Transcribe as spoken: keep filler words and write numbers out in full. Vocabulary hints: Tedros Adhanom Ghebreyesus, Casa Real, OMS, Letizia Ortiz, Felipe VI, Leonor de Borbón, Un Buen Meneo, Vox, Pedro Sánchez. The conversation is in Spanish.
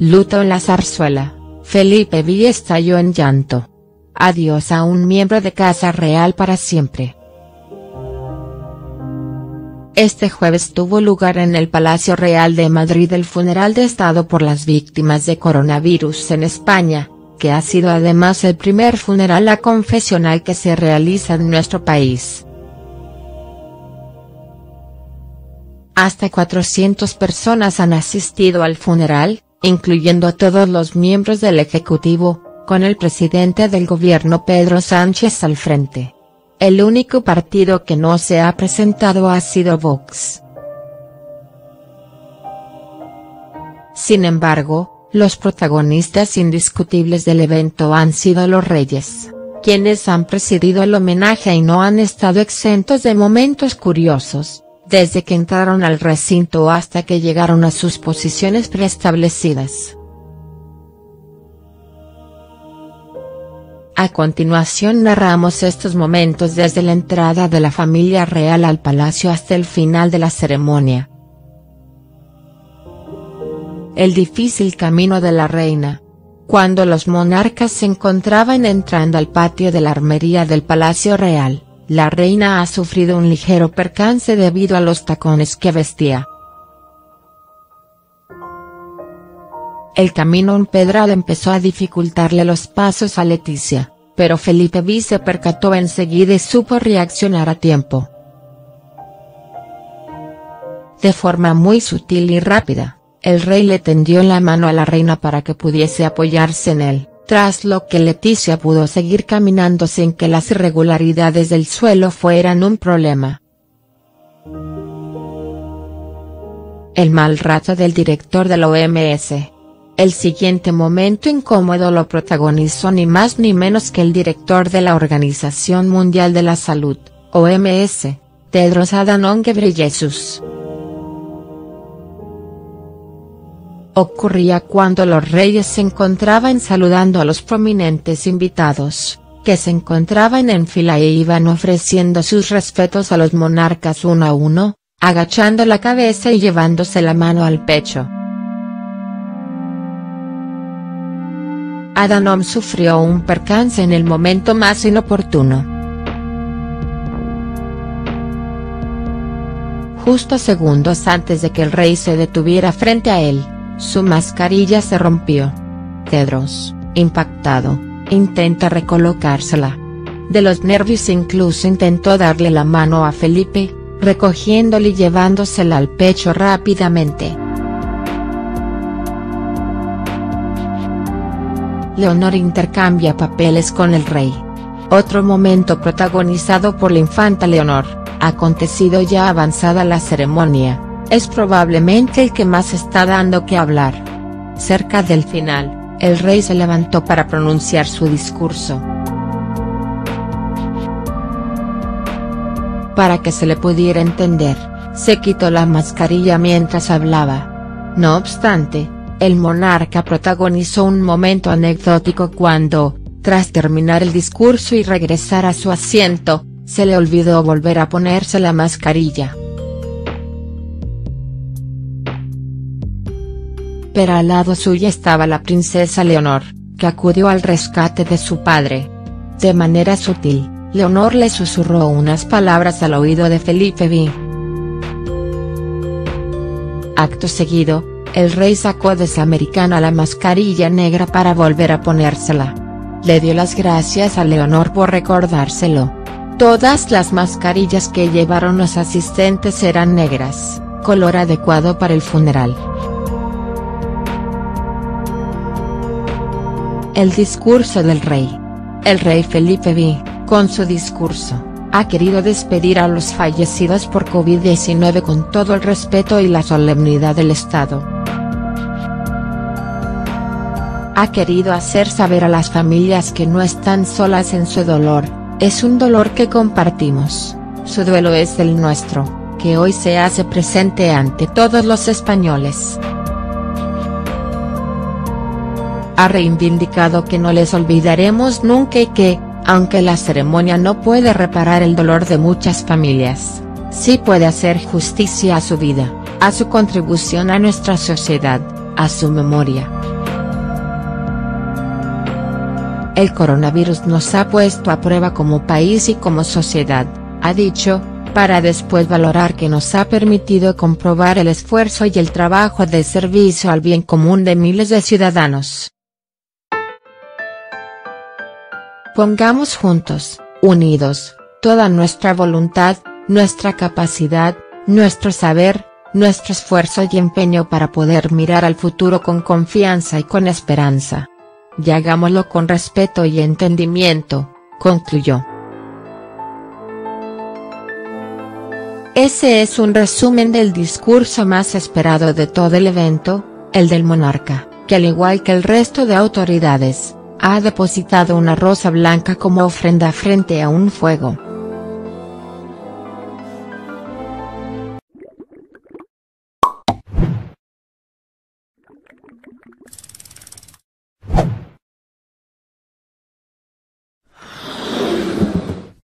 Luto en la zarzuela, Felipe V I estalló en llanto. Adiós a un miembro de Casa Real para siempre. Este jueves tuvo lugar en el Palacio Real de Madrid el funeral de Estado por las víctimas de coronavirus en España, que ha sido además el primer funeral a confesional que se realiza en nuestro país. Hasta cuatrocientas personas han asistido al funeral, incluyendo a todos los miembros del Ejecutivo, con el presidente del gobierno Pedro Sánchez al frente. El único partido que no se ha presentado ha sido Vox. Sin embargo, los protagonistas indiscutibles del evento han sido los reyes, quienes han presidido el homenaje y no han estado exentos de momentos curiosos, desde que entraron al recinto hasta que llegaron a sus posiciones preestablecidas. A continuación narramos estos momentos desde la entrada de la familia real al palacio hasta el final de la ceremonia. El difícil camino de la reina. Cuando los monarcas se encontraban entrando al patio de la armería del Palacio Real, la reina ha sufrido un ligero percance debido a los tacones que vestía. El camino empedrado empezó a dificultarle los pasos a Letizia, pero Felipe V I se percató enseguida y supo reaccionar a tiempo. De forma muy sutil y rápida, el rey le tendió la mano a la reina para que pudiese apoyarse en él, tras lo que Letizia pudo seguir caminando sin que las irregularidades del suelo fueran un problema. El mal rato del director de la O M S. El siguiente momento incómodo lo protagonizó ni más ni menos que el director de la Organización Mundial de la Salud, O M S, Tedros Adhanom Ghebreyesus. Ocurría cuando los reyes se encontraban saludando a los prominentes invitados, que se encontraban en fila e iban ofreciendo sus respetos a los monarcas uno a uno, agachando la cabeza y llevándose la mano al pecho. Adhanom sufrió un percance en el momento más inoportuno. Justo segundos antes de que el rey se detuviera frente a él, su mascarilla se rompió. Tedros, impactado, intenta recolocársela. De los nervios incluso intentó darle la mano a Felipe, recogiéndole y llevándosela al pecho rápidamente. Leonor intercambia papeles con el rey. Otro momento protagonizado por la infanta Leonor, acontecido ya avanzada la ceremonia, es probablemente el que más está dando que hablar. Cerca del final, el rey se levantó para pronunciar su discurso. Para que se le pudiera entender, se quitó la mascarilla mientras hablaba. No obstante, el monarca protagonizó un momento anecdótico cuando, tras terminar el discurso y regresar a su asiento, se le olvidó volver a ponerse la mascarilla. Pero al lado suyo estaba la princesa Leonor, que acudió al rescate de su padre. De manera sutil, Leonor le susurró unas palabras al oído de Felipe V I. Acto seguido, el rey sacó de su americana la mascarilla negra para volver a ponérsela. Le dio las gracias a Leonor por recordárselo. Todas las mascarillas que llevaron los asistentes eran negras, color adecuado para el funeral. El discurso del rey. El rey Felipe V I, con su discurso, ha querido despedir a los fallecidos por COVID diecinueve con todo el respeto y la solemnidad del Estado. Ha querido hacer saber a las familias que no están solas en su dolor, es un dolor que compartimos, su duelo es el nuestro, que hoy se hace presente ante todos los españoles. Ha reivindicado que no les olvidaremos nunca y que, aunque la ceremonia no puede reparar el dolor de muchas familias, sí puede hacer justicia a su vida, a su contribución a nuestra sociedad, a su memoria. El coronavirus nos ha puesto a prueba como país y como sociedad, ha dicho, para después valorar que nos ha permitido comprobar el esfuerzo y el trabajo de servicio al bien común de miles de ciudadanos. Pongamos juntos, unidos, toda nuestra voluntad, nuestra capacidad, nuestro saber, nuestro esfuerzo y empeño para poder mirar al futuro con confianza y con esperanza. Y hagámoslo con respeto y entendimiento, concluyó. Ese es un resumen del discurso más esperado de todo el evento, el del monarca, que al igual que el resto de autoridades, ha depositado una rosa blanca como ofrenda frente a un fuego.